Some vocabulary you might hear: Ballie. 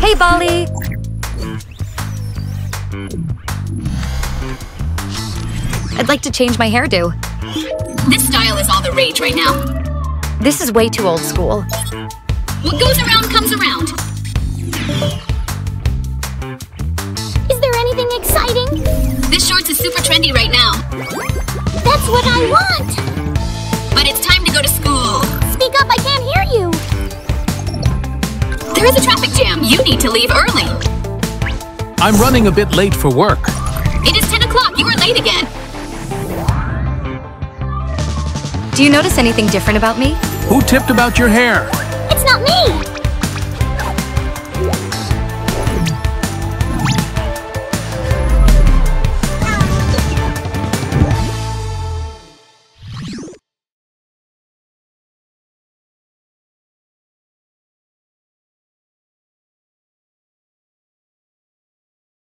Hey, Ballie! I'd like to change my hairdo. This style is all the rage right now. This is way too old school. What goes around comes around. Is there anything exciting? This shorts is super trendy right now. That's what I want! But it's time to go to school. Speak up, I can't hear you. There is a traffic jam. You need to leave early. I'm running a bit late for work. It is 10 o'clock. You are late again. Do you notice anything different about me? Who tipped about your hair? It's not me!